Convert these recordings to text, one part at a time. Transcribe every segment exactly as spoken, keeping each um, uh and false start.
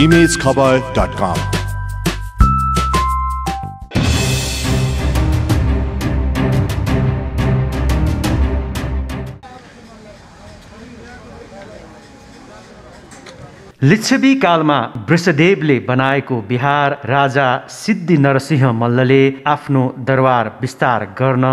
Image खबर dot com. Licchavi कालमा वृषदेवले बनाएको बिहार राजा सिद्धी नरसिंह मल्लले आफ्नो दरबार विस्तार गर्न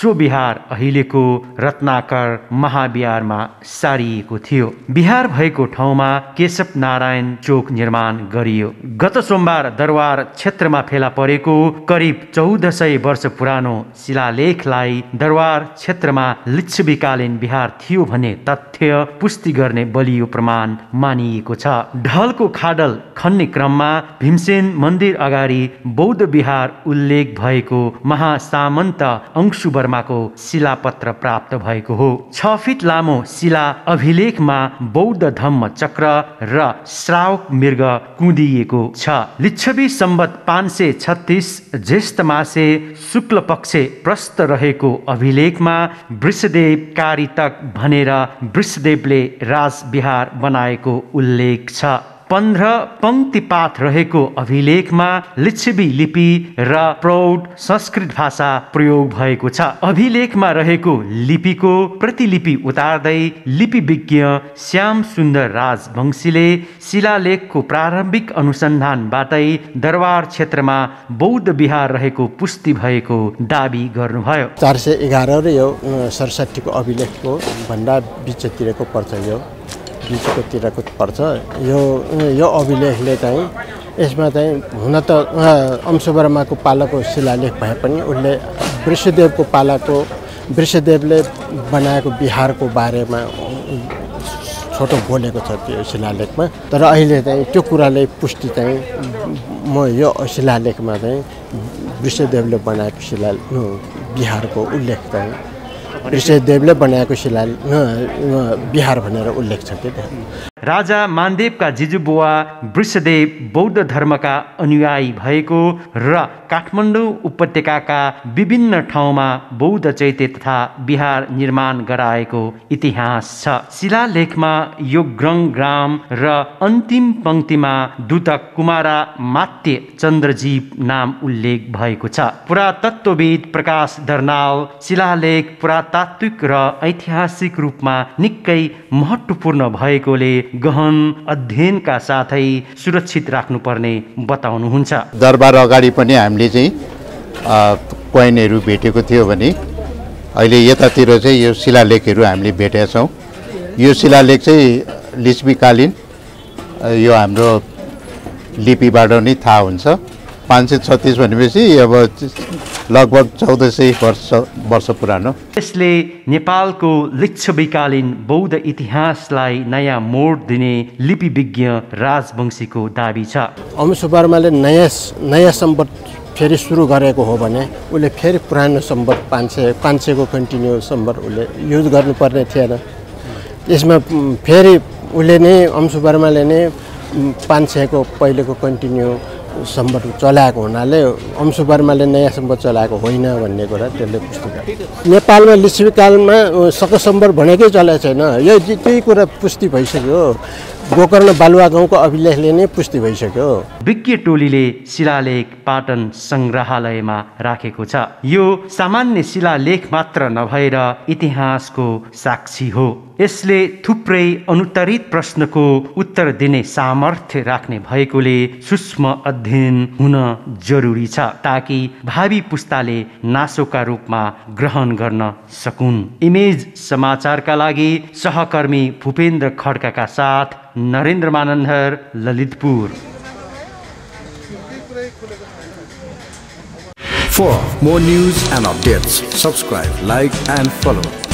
सो बिहार अहिलेको रत्नाकर महाबिहारमा सारिएको थियो। बिहार भएको ठाउँमा केशवनारायण चौक निर्माण गरियो। गत सोमबार दरबार क्षेत्रमा फेला परेको करिब चौध सय वर्ष पुरानो शिलालेखलाई दरबार क्षेत्रमा लिच्छवीकालीन बिहार थियो भन्ने तथ्य पुष्टि गर्ने बलियो प्रमाण मानिएको छ। ढलको खाडल खन्ने क्रममा भीमसेन मंदिर अगाडि बौद्ध विहार उल्लेख भएको महासामन्त अंशुवर्माको शिलापत्र प्राप्त भएको हो। छ फिट लामो शिला अभिलेखमा बौद्ध धम्म चक्र र श्रावक मृग कुँदिएको छ। लिच्छवी सम्बत पाँच सय छत्तीस ज्येष्ठ मासे शुक्ल पक्षे प्रस्त रहेको अभिलेखमा वृषदेव कारितक भनेर वृषदेवले राजविहार बनाएको उल्लेख छ। पन्ध्र पंक्ति पाठ रहेको अभिलेखमा लिच्छवी लिपि र प्रौढ संस्कृत भाषा प्रयोग भएको छ। अभिलेखमा रहेको लिपिको प्रतिलिपि उतार्दै लिपिविज्ञ श्याम सुन्दर राजवंशीले शिलालेखको प्रारम्भिक अनुसन्धानबाटै दरबार क्षेत्रमा बौद्ध विहार रहेको पुष्टि भएको दाबी गर्नुभयो। चार सय एघार र यो सडसठीको अभिलेखको भन्दा बिचतिरको पर्छ, यो बिचकोतिरको पर्छ। यो यो अभिलेखले चाहिँ यसमा चाहिँ हुन त अंशुवर्माको पालाको शिलालेख भए पनि उसले वृषदेवको पालाको वृषदेवले बनाएको बिहारको बारेमा छोटो बोलेको छ त्यो शिलालेखमा। तर अहिले चाहिँ त्यो कुराले पुष्टि चाहिँ म यो शिलालेखमा चाहिँ वृषदेवले बनाएको शिला बिहारको उल्लेख चाहिँ वृषदेवले बनाएको शिला बिहार भनेर उल्लेख छ। राजा मानदेवका जिजुबुवा वृषदेव बौद्ध धर्मका अनुयायी भएको र काठमाडौँ उपत्यकाका विभिन्न ठाउँमा बौद्ध चैत्य तथा बिहार निर्माण गराएको इतिहास छ। शिलालेखमा योग्रङ ग्राम र अन्तिम पङ्क्तिमा दूतक कुमारा मात्य चन्द्रजीव नाम उल्लेख भएको छ। पुरातत्त्वविद प्रकाश दर्नाल शिलालेख पुरातात्विक र ऐतिहासिक रूपमा निकै महत्त्वपूर्ण भएकोले गहन अध्ययनका साथै सुरक्षित राख्नुपर्ने बताउनुहुन्छ। दरबार अगाडि पनि हामीले चाहिँ कोइनहरू भेटेको थियो भने अहिले यतातिर चाहिँ यो शिलालेखहरू हामीले भेटेका छौँ। यो शिलालेख चाहिँ लिच्छवीकालीन यो हाम्रो लिपिबाट नै थाहा हुन्छ। पाँच सय छत्तिस भनेपछि अब लगभग चौध सय वर्ष वर्ष पुरानो। यसले नेपालको लिच्छवीकालीन बौद्ध इतिहासलाई नयाँ मोड दिने लिपिविज्ञ राजवंशीको दाबी छ। अंशुवर्माले नयाँ नयाँ सम्बत फेरि सुरु गरेको हो भने उसले फेरि पुरानो सम्बत पाँच सय पाँच सयको कन्टिन्यू सम्बत उसले युज गर्नुपर्ने थिएन। यसमा फेरि उसले नै अंशुवर्माले नै पाँच सयको पहिलेको कन्टिन्यू सम्बत चलाएको हुनाले अंशुवर्माले नयाँ सम्बत चलाएको होइन भन्ने कुरा त्यसले पुष्टि गर्यो। नेपालमा लिच्छवीकालमा सकसम्बर भनेकै चलाएको छैन, यो त्यही कुरा पुष्टि भइसक्यो। गोकर्ण बलुआ गाउँको अभिलेखले नै पुष्टि भइसक्यो। विज्ञ टोलीले शिलालेख पाटन संग्रहालयमा राखेको छ। यो सामान्य शिलालेख मात्र नभएर इतिहासको साक्षी हो। यसले थुप्रै अनुत्तरित प्रश्नको उत्तर दिने सामर्थ्य राख्ने भएकोले सूक्ष्म अध्ययन हुन जरुरी छ ताकि भावी पुस्ताले नासोका रूपमा ग्रहण गर्न सकुन्। इमेज समाचारका लागि सहकर्मी भूपेन्द्र खड्काका साथ Narendra मानंधर, Lalitpur. For more news and updates, subscribe, like and follow